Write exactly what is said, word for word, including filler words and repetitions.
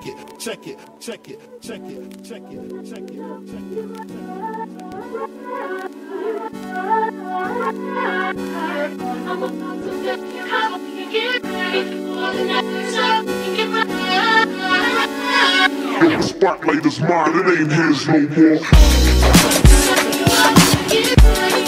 check it, check it, check it, check it, check it, check it, check it. I'm about to get you out and get ready for the next time you get my spotlight is mine, it ain't his no more.